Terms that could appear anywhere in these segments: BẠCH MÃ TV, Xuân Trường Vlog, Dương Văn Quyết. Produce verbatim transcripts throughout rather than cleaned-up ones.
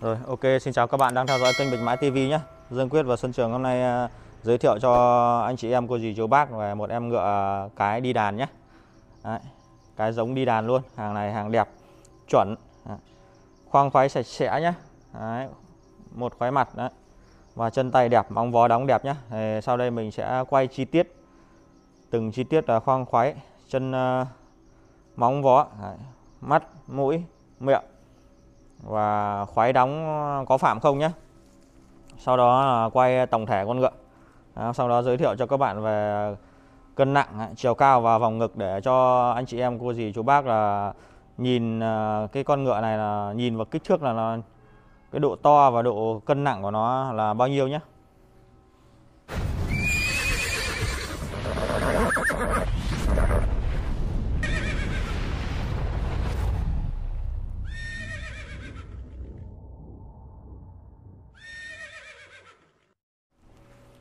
Rồi, ok, xin chào các bạn đang theo dõi kênh Bạch Mã ti vi nhé. Dương Quyết và Xuân Trường hôm nay uh, giới thiệu cho anh chị em, cô dì, chú bác về một em ngựa uh, cái đi đàn nhé. Đấy, cái giống đi đàn luôn, hàng này hàng đẹp, chuẩn. Đấy, khoang khoái sạch sẽ nhé. Đấy, một khoái mặt đấy. Và chân tay đẹp, móng vó đóng đẹp nhé. Thì sau đây mình sẽ quay chi tiết từng chi tiết là khoang khoái, chân, uh, móng vó, đấy, mắt, mũi, miệng và khoái đóng có phạm không nhé. Sau đó quay tổng thể con ngựa, sau đó giới thiệu cho các bạn về cân nặng, chiều cao và vòng ngực để cho anh chị em, cô dì, chú bác là nhìn cái con ngựa này là nhìn vào kích thước là nó, cái độ to và độ cân nặng của nó là bao nhiêu nhé.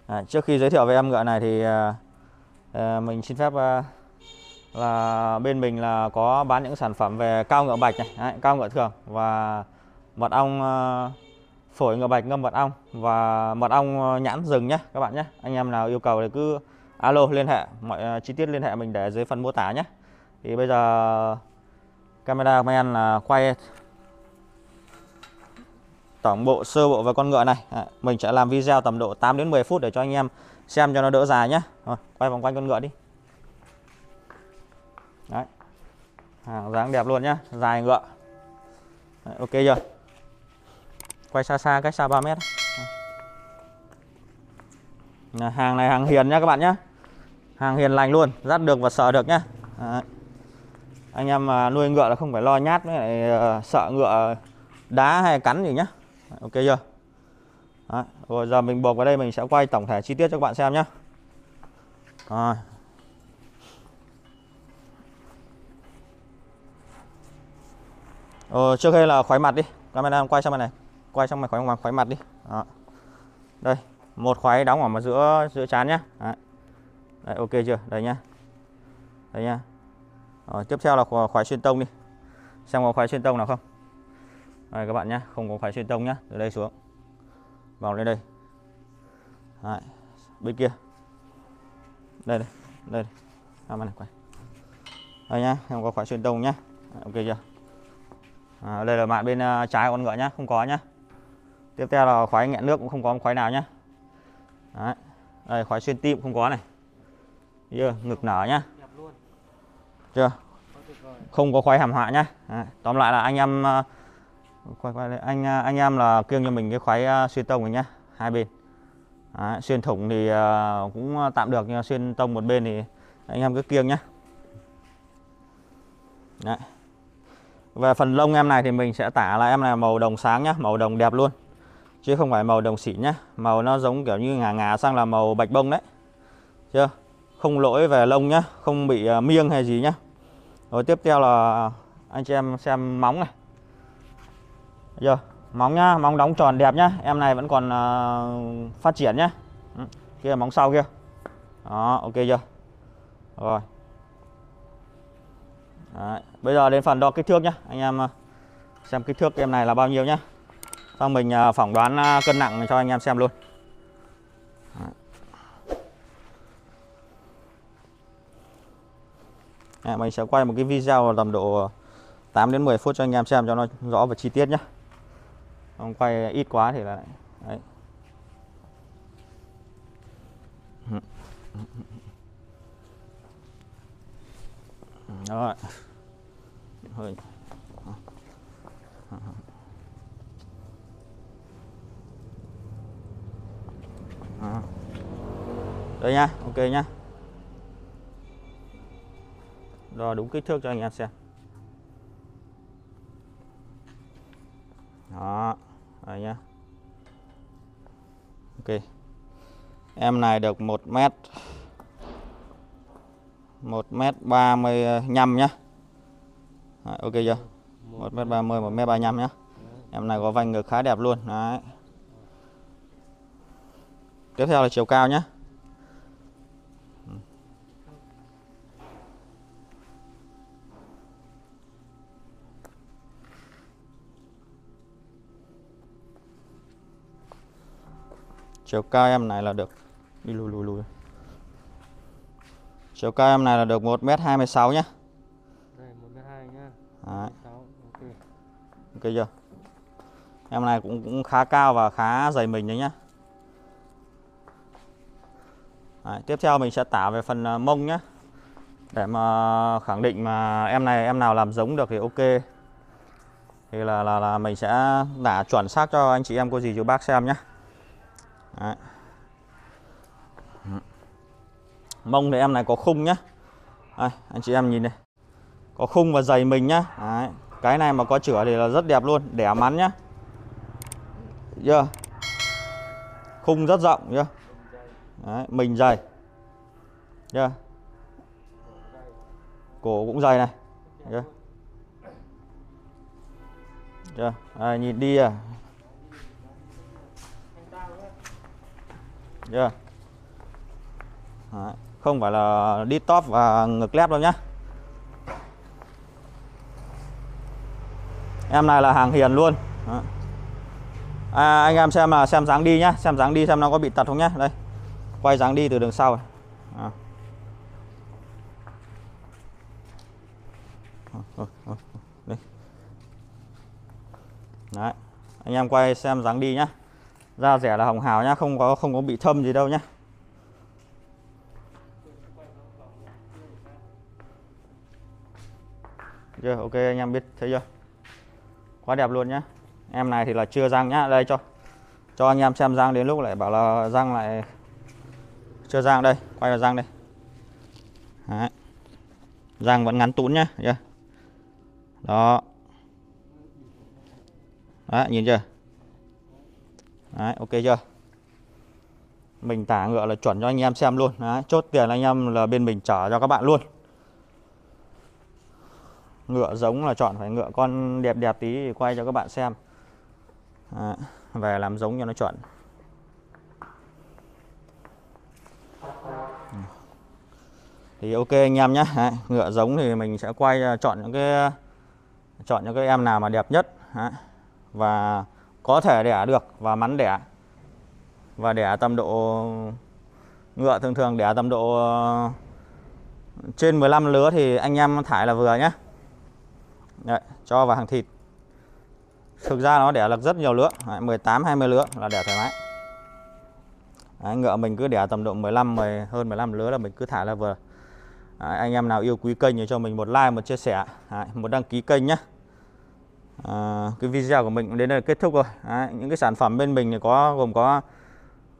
À, trước khi giới thiệu về em ngựa này thì à, mình xin phép à, là bên mình là có bán những sản phẩm về cao ngựa bạch này, đấy, cao ngựa thường và mật ong à, phổi ngựa bạch ngâm mật ong và mật ong nhãn rừng nhé các bạn nhé. Anh em nào yêu cầu thì cứ alo liên hệ, mọi à, chi tiết liên hệ mình để dưới phần mô tả nhé. Thì bây giờ camera của anh là quay tổng bộ sơ bộ về con ngựa này. À, mình sẽ làm video tầm độ tám đến mười phút để cho anh em xem cho nó đỡ dài nhé. Rồi, quay vòng quanh con ngựa đi. Đấy. Hàng dáng đẹp luôn nhá, dài ngựa. Đấy, ok chưa? Quay xa xa, cách xa ba mét. À, hàng này hàng hiền nhá các bạn nhá. Hàng hiền lành luôn, dắt được và sợ được nhá. Đấy. Anh em mà nuôi ngựa là không phải lo nhát với lại sợ ngựa đá hay cắn gì nhá. Ok chưa? Đấy, rồi giờ mình buộc vào đây, mình sẽ quay tổng thể chi tiết cho các bạn xem nhé. Rồi. Rồi, trước đây là khoái mặt đi. Camera quay sang bên này. Quay sang mặt khoái mặt, khoái mặt đi. Đó. Đây, một khoái đóng ở mặt giữa giữa trán nhá. Đấy. Đấy, ok chưa? Đây nhá. Đây nhá. Rồi, tiếp theo là khoái xuyên tông đi. Xem có khoái xuyên tông nào không? Đây các bạn nhé, không có khoái xuyên tông nhé. Từ đây xuống, vòng lên đây. Đấy, bên kia. Đây đây, đây đây. À, này, quay. Đây nhá, không có khoái xuyên tông nhé. Ok chưa? À, đây là mạn bên uh, trái con ngựa nhá, không có nhá. Tiếp theo là khoái nghẹn nước cũng không có khoái nào nhá. Đấy, đây khoái xuyên tim không có này. Chưa, ngực nở nhá. Chưa? Không có khoái hàm họa nhá. Đấy. Tóm lại là anh em uh, Quay, quay đây. Anh anh em là kiêng cho mình cái khoái uh, xuyên tông này nhá, hai bên. Đấy, xuyên thủng thì uh, cũng tạm được, nhưng xuyên tông một bên thì anh em cứ kiêng nhá. Đấy. Về phần lông em này thì mình sẽ tả là em này màu đồng sáng nhá, màu đồng đẹp luôn, chứ không phải màu đồng xỉn nhá. Màu nó giống kiểu như ngà ngà sang là màu bạch bông đấy. Chưa? Không lỗi về lông nhá, không bị uh, miêng hay gì nhá. Rồi tiếp theo là anh chị em xem móng này. Giờ móng nhá, móng đóng tròn đẹp nhá, em này vẫn còn uh, phát triển nhá. Ừ, kia móng sau kia. Đó, ok chưa? Rồi. Đấy, bây giờ đến phần đo kích thước nhá, anh em uh, xem kích thước em này là bao nhiêu nhá. Xong mình uh, phỏng đoán uh, cân nặng cho anh em xem luôn. Đấy, mình sẽ quay một cái video tầm độ tám đến mười phút cho anh em xem cho nó rõ và chi tiết nhá. Không quay ít quá thì là đấy. Rồi. Rồi. Đây nhá, ok nhá. Đo đúng kích thước cho anh em xem. Đó, đây nhá. Ok. Em này được một mét ba mươi lăm nhá. Đấy, ok chưa? một mét ba mươi, một mét ba mươi lăm nhá. Em này có vành ngực khá đẹp luôn. Đấy. Tiếp theo là chiều cao nhá. chiều cao em này là được, đi lùi lùi lùi, chiều cao em này là được một mét hai mươi sáu nhá. Đây một mét hai mươi nhá. Đấy. Okay. Ok chưa? Em này cũng cũng khá cao và khá dày mình đấy nhá. Đấy, tiếp theo mình sẽ tả về phần mông nhá. Để mà khẳng định mà em này em nào làm giống được thì ok. Thì là là là mình sẽ tả chuẩn xác cho anh chị em cô dì chú bác xem nhá. Đấy. Mông thì em này có khung nhá. Đây, anh chị em nhìn này. Có khung và dày mình nhá. Đấy. Cái này mà có chữa thì là rất đẹp luôn, đẻ mắn nhá. Yeah. Khung rất rộng nhá. Yeah. Mình dày. Yeah. Cổ cũng dày này. Yeah. Yeah. À, nhìn đi à. Yeah. Đấy, không phải là đi top và ngực lép đâu nhá. Em này là hàng hiền luôn. À, anh em xem là xem dáng đi nhá, xem dáng đi xem nó có bị tật không nhá. Đây, quay dáng đi từ đường sau này. À. Đấy, anh em quay xem dáng đi nhá. Da rẻ là hồng hào nhá, không có không có bị thâm gì đâu nhá. Chưa, ok anh em biết thấy chưa? Quá đẹp luôn nhá. Em này thì là chưa răng nhá, đây cho cho anh em xem răng, đến lúc lại bảo là răng lại chưa răng, đây, quay vào răng đây. Đấy. Răng vẫn ngắn tún nhá, chưa? Đó. Đấy, nhìn chưa? Đấy, ok chưa? Mình tả ngựa là chuẩn cho anh em xem luôn. Đấy, chốt tiền anh em là bên mình trả cho các bạn luôn. Ngựa giống là chọn phải ngựa con đẹp đẹp tí thì quay cho các bạn xem. Đấy, về làm giống cho nó chuẩn. Thì ok anh em nhé. Đấy, ngựa giống thì mình sẽ quay chọn những cái chọn những cái em nào mà đẹp nhất. Đấy, và có thể đẻ được và mắn đẻ, và đẻ tầm độ ngựa thường thường đẻ tầm độ trên mười lăm lứa thì anh em thải là vừa nhé. Đấy, cho vào hàng thịt. Thực ra nó đẻ được rất nhiều lứa, mười tám hai mươi lứa là đẻ thoải mái. Đấy, ngựa mình cứ đẻ tầm độ mười lăm mười, hơn mười lăm lứa là mình cứ thả là vừa. Đấy, anh em nào yêu quý kênh thì cho mình một like, một chia sẻ, đấy, một đăng ký kênh nhé. À, cái video của mình đến đây là kết thúc rồi. Đấy, những cái sản phẩm bên mình thì có gồm có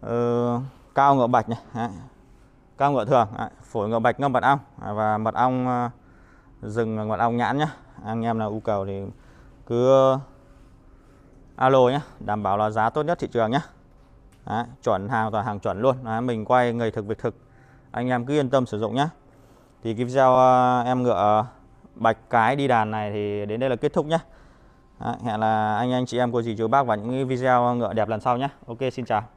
uh, cao ngựa bạch này, đấy, cao ngựa thường, đấy, phổi ngựa bạch ngâm mật ong và mật ong uh, rừng, mật ong nhãn nhé. Anh em nào yêu cầu thì cứ alo nhé, đảm bảo là giá tốt nhất thị trường nhé. Đấy, chuẩn hàng, toàn hàng chuẩn luôn. Đấy, mình quay người thực việc thực, anh em cứ yên tâm sử dụng nhé. Thì cái video uh, em ngựa bạch cái đi đàn này thì đến đây là kết thúc nhé. Đấy, hẹn là anh anh chị em cô dì chú bác vào những video ngựa đẹp lần sau nhé. Ok, xin chào.